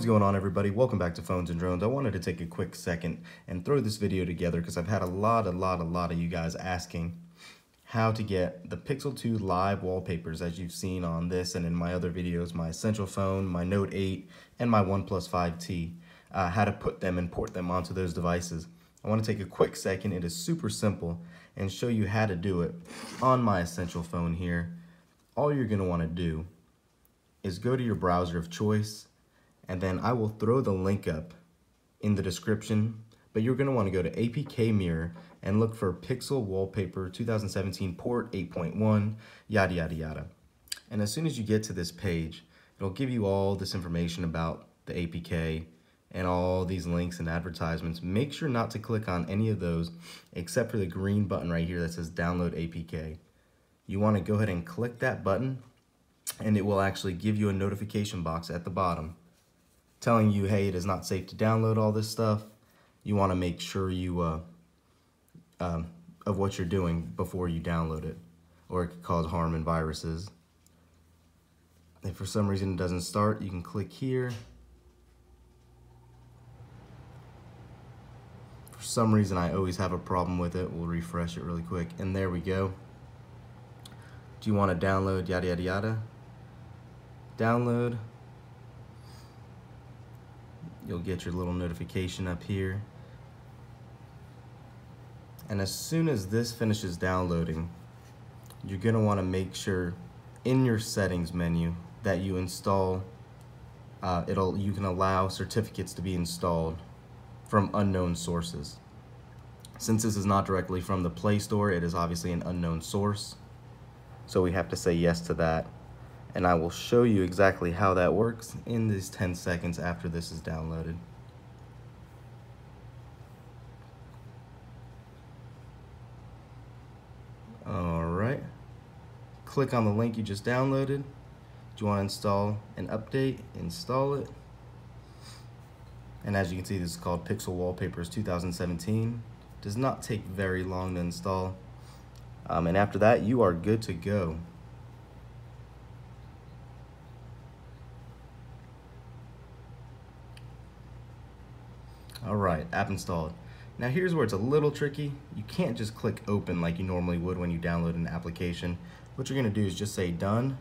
is going on, everybody? Welcome back to Phones and Drones. I wanted to take a quick second and throw this video together because I've had a lot of you guys asking how to get the Pixel 2 live wallpapers, as you've seen on this and in my other videos, my Essential Phone, my Note 8, and my OnePlus 5T, how to put them and port them onto those devices. I want to take a quick second, it is super simple, and show you how to do it on my Essential Phone here. All you're going to want to do is go to your browser of choice, and then I will throw the link up in the description, but you're going to want to go to APK Mirror and look for Pixel Wallpaper 2017 port 8.1, yada yada yada. And as soon as you get to this page, it'll give you all this information about the APK and all these links and advertisements. Make sure not to click on any of those except for the green button right here that says download APK. You want to go ahead and click that button, and it will actually give you a notification box at the bottom telling you, hey, it is not safe to download all this stuff. You want to make sure you of what you're doing before you download it, or it could cause harm and viruses. If for some reason it doesn't start, you can click here. For some reason, I always have a problem with it. We'll refresh it really quick, and there we go. Do you want to download, yada yada yada? Download. You'll get your little notification up here. And as soon as this finishes downloading, you're going to want to make sure in your settings menu that you install, you can allow certificates to be installed from unknown sources. Since this is not directly from the Play Store, it is obviously an unknown source. So we have to say yes to that. And I will show you exactly how that works in these 10 seconds after this is downloaded. All right, click on the link you just downloaded. Do you want to install an update? Install it. And as you can see, this is called Pixel Wallpapers 2017. Does not take very long to install. And after that, you are good to go. All right, app installed. Now here's where it's a little tricky. You can't just click open like you normally would when you download an application. What you're gonna do is just say done,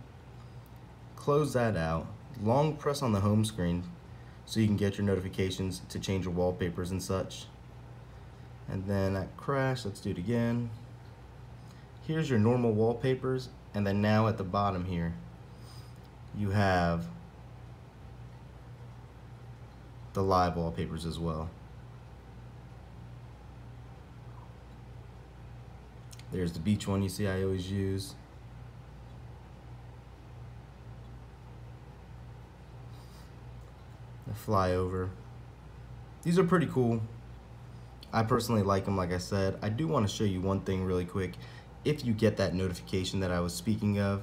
close that out, long press on the home screen so you can get your notifications to change your wallpapers and such. And then that crashed, let's do it again. Here's your normal wallpapers, and then now at the bottom here, you have the live wallpapers as well. There's the beach one you see I always use. The flyover. These are pretty cool. I personally like them, like I said. I do want to show you one thing really quick. If you get that notification that I was speaking of,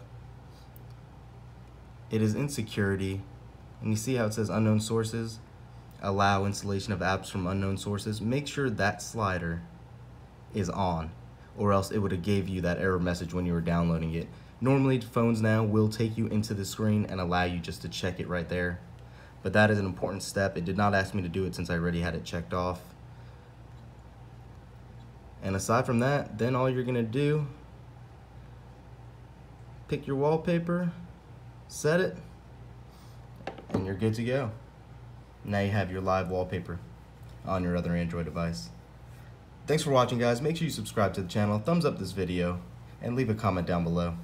it is in security. And you see how it says unknown sources? Allow installation of apps from unknown sources. Make sure that slider is on, or else it would have gave you that error message when you were downloading it. Normally phones now will take you into the screen and allow you just to check it right there, but that is an important step. It did not ask me to do it since I already had it checked off. And aside from that, then all you're gonna do, pick your wallpaper, set it, and you're good to go. Now you have your live wallpaper on your other Android device. Thanks for watching, guys. Make sure you subscribe to the channel, thumbs up this video, and leave a comment down below.